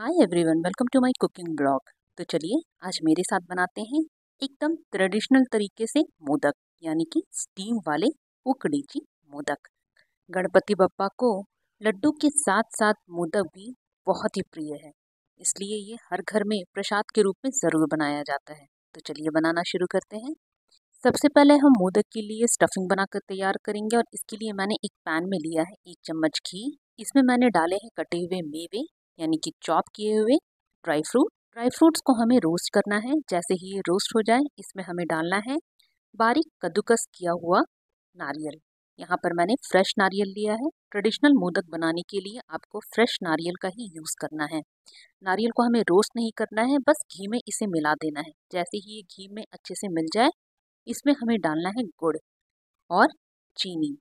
Hi everyone, welcome to my cooking blog. तो चलिए आज मेरे साथ बनाते हैं एकदम ट्रेडिशनल तरीके से मोदक, यानी कि स्टीम वाले उकड़ीची मोदक। गणपति बप्पा को लड्डू के साथ साथ मोदक भी बहुत ही प्रिय है, इसलिए ये हर घर में प्रसाद के रूप में ज़रूर बनाया जाता है। तो चलिए बनाना शुरू करते हैं। सबसे पहले हम मोदक के लिए स्टफिंग बनाकर तैयार करेंगे और इसके लिए मैंने एक पैन में लिया है 1 चम्मच घी। इसमें मैंने डाले हैं कटे हुए मेवे, यानी कि चॉप किए हुए ड्राई फ्रूट। ड्राई फ्रूट्स को हमें रोस्ट करना है। जैसे ही ये रोस्ट हो जाए, इसमें हमें डालना है बारीक कद्दूकस किया हुआ नारियल। यहाँ पर मैंने फ्रेश नारियल लिया है। ट्रेडिशनल मोदक बनाने के लिए आपको फ्रेश नारियल का ही यूज़ करना है। नारियल को हमें रोस्ट नहीं करना है, बस घी में इसे मिला देना है। जैसे ही ये घी में अच्छे से मिल जाए, इसमें हमें डालना है गुड़ और चीनी।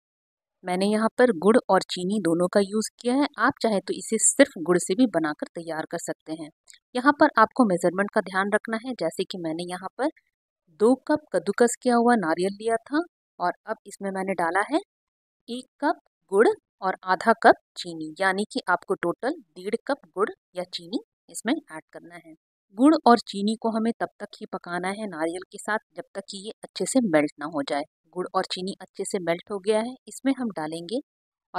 मैंने यहाँ पर गुड़ और चीनी दोनों का यूज़ किया है। आप चाहे तो इसे सिर्फ गुड़ से भी बनाकर तैयार कर सकते हैं। यहाँ पर आपको मेज़रमेंट का ध्यान रखना है। जैसे कि मैंने यहाँ पर 2 कप कद्दूकस किया हुआ नारियल लिया था और अब इसमें मैंने डाला है 1 कप गुड़ और आधा कप चीनी, यानी कि आपको टोटल 1.5 कप गुड़ या चीनी इसमें ऐड करना है। गुड़ और चीनी को हमें तब तक ही पकाना है नारियल के साथ, जब तक कि ये अच्छे से मेल्ट ना हो जाए। गुड़ और चीनी अच्छे से मेल्ट हो गया है, इसमें हम डालेंगे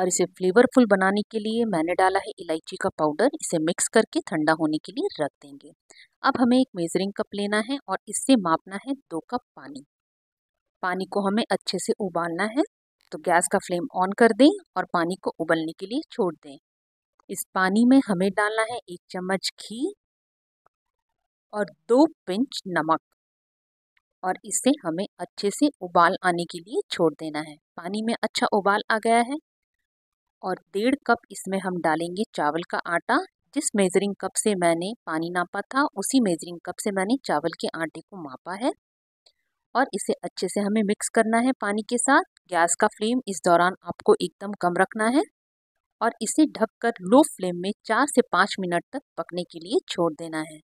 और इसे फ्लेवरफुल बनाने के लिए मैंने डाला है इलायची का पाउडर। इसे मिक्स करके ठंडा होने के लिए रख देंगे। अब हमें एक मेजरिंग कप लेना है और इससे मापना है 2 कप पानी। पानी को हमें अच्छे से उबालना है, तो गैस का फ्लेम ऑन कर दें और पानी को उबलने के लिए छोड़ दें। इस पानी में हमें डालना है 1 चम्मच घी और 2 पिंच नमक और इसे हमें अच्छे से उबाल आने के लिए छोड़ देना है। पानी में अच्छा उबाल आ गया है और 1.5 कप इसमें हम डालेंगे चावल का आटा। जिस मेजरिंग कप से मैंने पानी नापा था, उसी मेजरिंग कप से मैंने चावल के आटे को मापा है और इसे अच्छे से हमें मिक्स करना है पानी के साथ। गैस का फ्लेम इस दौरान आपको एकदम कम रखना है और इसे ढककर लो फ्लेम में 4 से 5 मिनट तक पकने के लिए छोड़ देना है।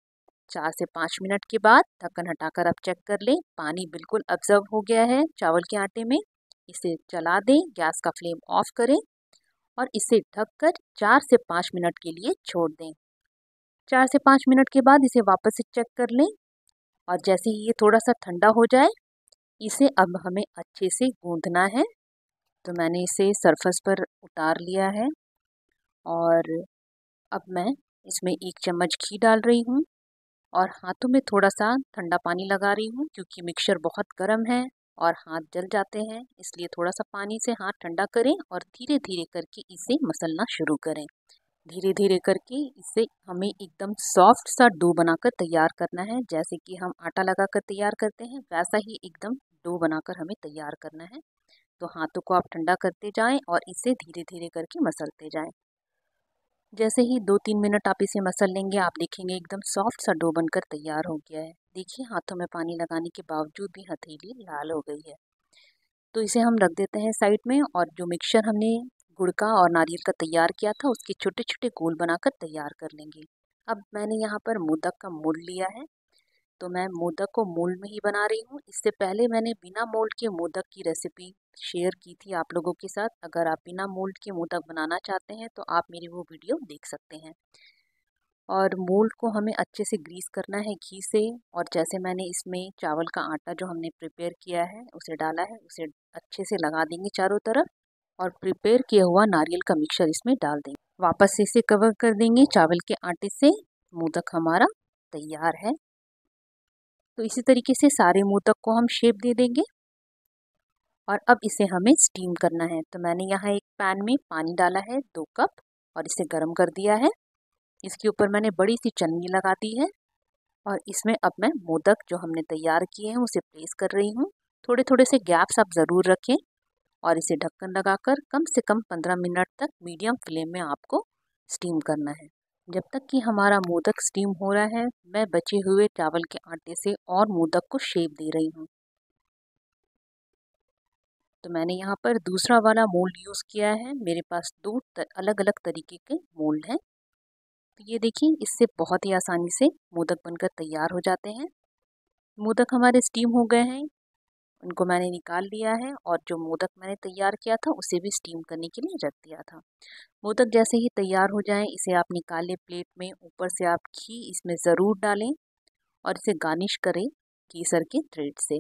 4 से 5 मिनट के बाद ढक्कन हटाकर आप चेक कर लें, पानी बिल्कुल ऑब्जर्व हो गया है चावल के आटे में। इसे चला दें, गैस का फ्लेम ऑफ करें और इसे ढककर 4 से 5 मिनट के लिए छोड़ दें। 4 से 5 मिनट के बाद इसे वापस से चेक कर लें और जैसे ही ये थोड़ा सा ठंडा हो जाए, इसे अब हमें अच्छे से गूंथना है। तो मैंने इसे सरफेस पर उतार लिया है और अब मैं इसमें 1 चम्मच घी डाल रही हूँ और हाथों में थोड़ा सा ठंडा पानी लगा रही हूँ, क्योंकि मिक्सचर बहुत गर्म है और हाथ जल जाते हैं। इसलिए थोड़ा सा पानी से हाथ ठंडा करें और धीरे धीरे करके इसे मसलना शुरू करें। धीरे धीरे करके इसे हमें एकदम सॉफ्ट सा डो बनाकर तैयार करना है। जैसे कि हम आटा लगाकर तैयार करते हैं, वैसा ही एकदम डो बनाकर हमें तैयार करना है। तो हाथों को आप ठंडा करते जाएँ और इसे धीरे धीरे करके मसलते जाएँ। जैसे ही 2-3 मिनट आप इसे मसल लेंगे, आप देखेंगे एकदम सॉफ्ट सा डो बनकर तैयार हो गया है। देखिए, हाथों में पानी लगाने के बावजूद भी हथेली लाल हो गई है। तो इसे हम रख देते हैं साइड में और जो मिक्सचर हमने गुड़ का और नारियल का तैयार किया था, उसके छोटे छोटे गोल बनाकर तैयार कर लेंगे। अब मैंने यहाँ पर मोदक का मोल्ड लिया है, तो मैं मोदक को मोल्ड में ही बना रही हूँ। इससे पहले मैंने बिना मोल्ड के मोदक की रेसिपी शेयर की थी आप लोगों के साथ। अगर आप बिना मोल्ड के मोदक बनाना चाहते हैं तो आप मेरी वो वीडियो देख सकते हैं। और मोल्ड को हमें अच्छे से ग्रीस करना है घी से और जैसे मैंने इसमें चावल का आटा जो हमने प्रिपेयर किया है उसे डाला है, उसे अच्छे से लगा देंगे चारों तरफ और प्रिपेयर किया हुआ नारियल का मिक्सचर इसमें डाल देंगे। वापस से इसे कवर कर देंगे चावल के आटे से। मोदक हमारा तैयार है। तो इसी तरीके से सारे मोदक को हम शेप दे देंगे और अब इसे हमें स्टीम करना है। तो मैंने यहाँ एक पैन में पानी डाला है 2 कप और इसे गर्म कर दिया है। इसके ऊपर मैंने बड़ी सी छन्नी लगा दी है और इसमें अब मैं मोदक जो हमने तैयार किए हैं उसे प्लेस कर रही हूँ। थोड़े थोड़े से गैप्स आप ज़रूर रखें और इसे ढक्कन लगाकर कम से कम 15 मिनट तक मीडियम फ्लेम में आपको स्टीम करना है। जब तक कि हमारा मोदक स्टीम हो रहा है, मैं बचे हुए चावल के आटे से और मोदक को शेप दे रही हूँ। तो मैंने यहाँ पर दूसरा वाला मोल्ड यूज़ किया है। मेरे पास 2 अलग अलग तरीके के मोल्ड हैं। तो ये देखिए, इससे बहुत ही आसानी से मोदक बनकर तैयार हो जाते हैं। मोदक हमारे स्टीम हो गए हैं उनको मैंने निकाल लिया है और जो मोदक मैंने तैयार किया था उसे भी स्टीम करने के लिए रख दिया था। मोदक जैसे ही तैयार हो जाए इसे आप निकालें प्लेट में, ऊपर से आप घी इसमें ज़रूर डालें और इसे गार्निश करें केसर के थ्रेड से।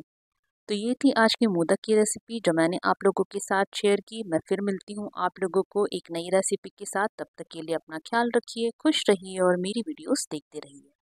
तो ये थी आज की मोदक की रेसिपी जो मैंने आप लोगों के साथ शेयर की। मैं फिर मिलती हूँ आप लोगों को एक नई रेसिपी के साथ। तब तक के लिए अपना ख्याल रखिए, खुश रहिए और मेरी वीडियोस देखते रहिए।